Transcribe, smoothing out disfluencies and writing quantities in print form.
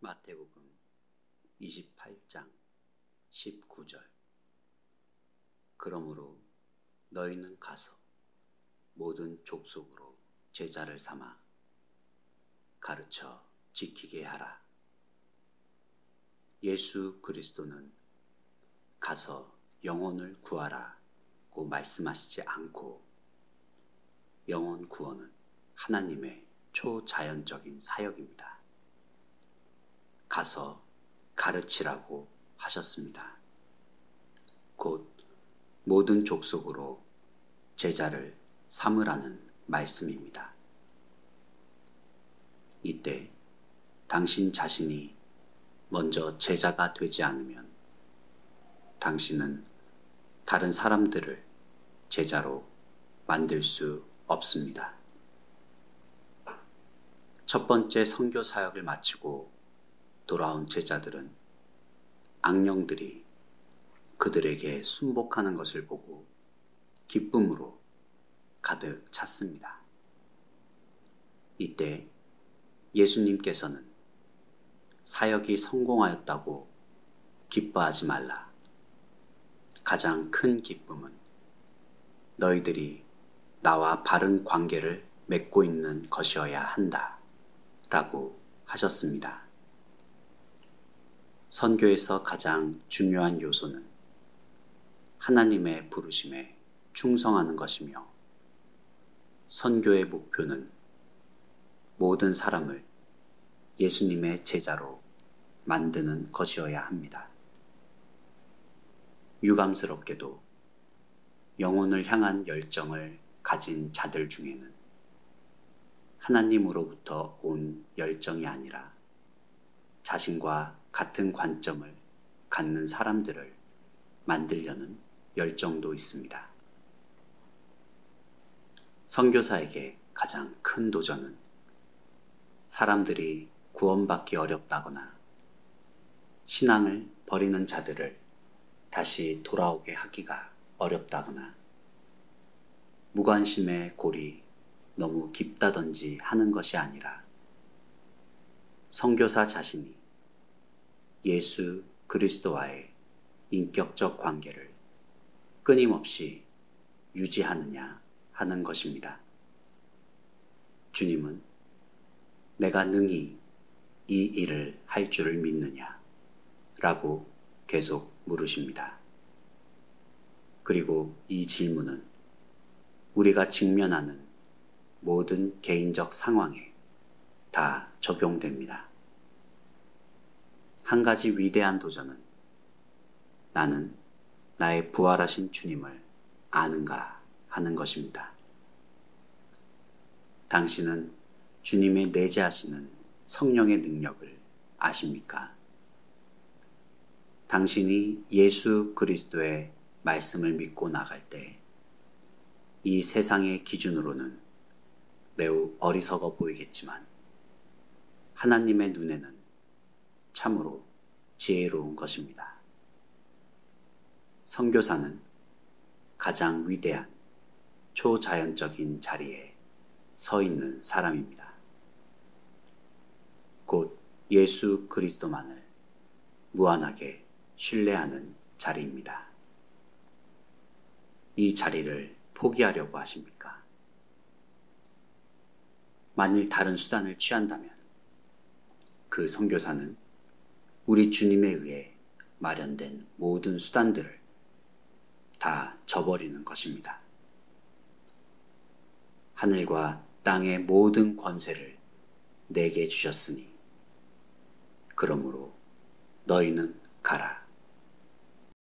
마태복음 28장 19절. 그러므로 너희는 가서 모든 족속으로 제자를 삼아 가르쳐 지키게 하라. 예수 그리스도는 가서 영혼을 구하라고 말씀하시지 않고 영혼 구원은 하나님의 초자연적인 사역입니다. 가서 가르치라고 하셨습니다. 곧 모든 족속으로 제자를 삼으라는 말씀입니다. 이때 당신 자신이 먼저 제자가 되지 않으면 당신은 다른 사람들을 제자로 만들 수 없습니다. 첫 번째 선교 사역을 마치고 돌아온 제자들은 악령들이 그들에게 순복하는 것을 보고 기쁨으로 가득 찼습니다. 이때 예수님께서는 사역이 성공하였다고 기뻐하지 말라. 가장 큰 기쁨은 너희들이 나와 바른 관계를 맺고 있는 것이어야 한다 라고 하셨습니다. 선교에서 가장 중요한 요소는 하나님의 부르심에 충성하는 것이며 선교의 목표는 모든 사람을 예수님의 제자로 만드는 것이어야 합니다. 유감스럽게도 영혼을 향한 열정을 가진 자들 중에는 하나님으로부터 온 열정이 아니라 자신과 같은 관점을 갖는 사람들을 만들려는 열정도 있습니다. 선교사에게 가장 큰 도전은 사람들이 구원받기 어렵다거나 신앙을 버리는 자들을 다시 돌아오게 하기가 어렵다거나 무관심의 골이 너무 깊다든지 하는 것이 아니라 선교사 자신이 예수 그리스도와의 인격적 관계를 끊임없이 유지하느냐 하는 것입니다. 주님은 내가 능히 이 일을 할 줄을 믿느냐 라고 계속 물으십니다. 그리고 이 질문은 우리가 직면하는 모든 개인적 상황에 다 적용됩니다. 한 가지 위대한 도전은 나는 나의 부활하신 주님을 아는가 하는 것입니다. 당신은 주님의 내재하시는 성령의 능력을 아십니까? 당신이 예수 그리스도의 말씀을 믿고 나갈 때 이 세상의 기준으로는 매우 어리석어 보이겠지만 하나님의 눈에는 참으로 지혜로운 것입니다. 선교사는 가장 위대한 초자연적인 자리에 서 있는 사람입니다. 곧 예수 그리스도만을 무한하게 신뢰하는 자리입니다. 이 자리를 포기하려고 하십니까? 만일 다른 수단을 취한다면 그 선교사는 우리 주님에 의해 마련된 모든 수단들을 다 저버리는 것입니다. 하늘과 땅의 모든 권세를 내게 주셨으니 그러므로 너희는 가라.